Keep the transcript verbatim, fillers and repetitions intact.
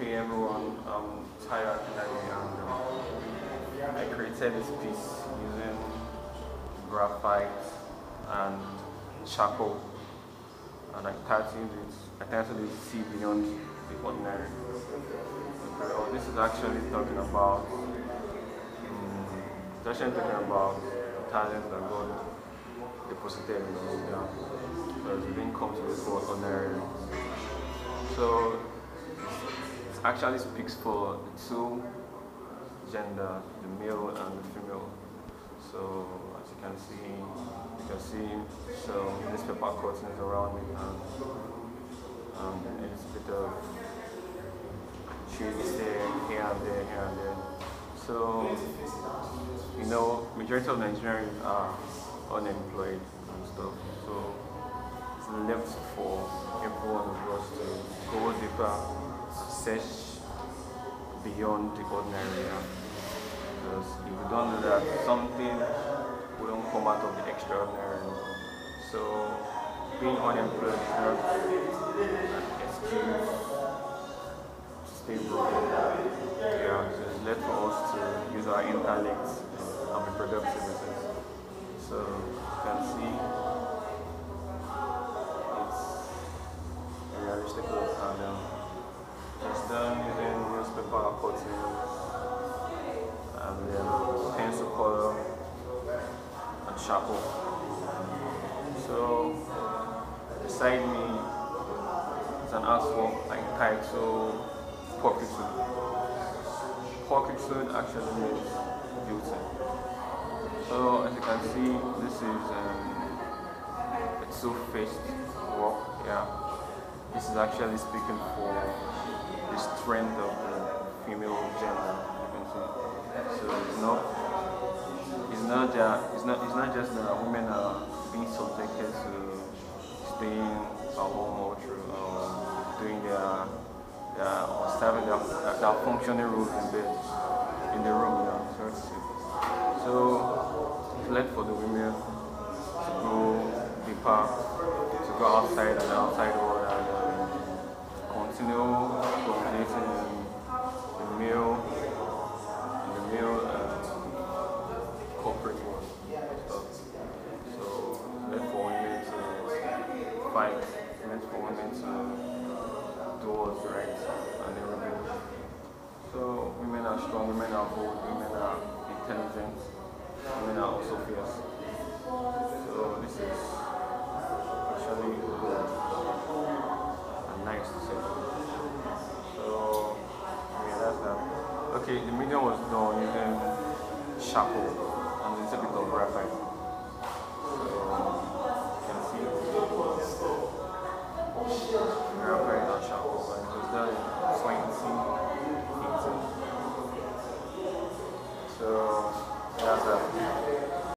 okay, everyone, um, Tyler Akindare, and um, I created this piece using graphite and charcoal, and I titled it, I titled it See Beyond the Ordinary. So this is actually talking about, um, it's actually talking about talent that God deposited in the media, so it didn't come to the ordinary. So it actually speaks for the two gender, the male and the female. So as you can see, you can see so newspaper cuttings around it, and um, it's a bit of trees there, here and there, here and there. So you know, majority of Nigerians are unemployed and stuff. So it's left for everyone of us to go deeper, search beyond the ordinary. Because if you don't do that, something wouldn't come out of the extraordinary. So being unemployed is not an excuse to stay broken. Yeah, so it's left for us to use our intellects and be productive with it. So you can see it's a realistic work, and um, it's done using newspaper cuttings and then pencil color and charcoal. So beside me is an artwork like titled Portraiture. Portraiture actually means beauty. So as you can see, this is um, a two-faced work. Yeah, this is actually speaking for the strength of the female gender. You can see. So it's not, it's not that, it's not, it's not just that women are being subjected to staying at home or through, um, doing their, their or serving their, their functioning roles in bed, in the room. Yeah. So. Let for the women to go deeper, to go outside and outside world, and um, continue dominating the male, the male um, corporate world. So let for women to fight, let for women to do what's right and everything. So women are strong, women are bold, women are intelligent. Women are also fierce. So this is actually uh, nice to say. So yeah, that's that. Okay, the medium was done using charcoal and a little bit of graphite.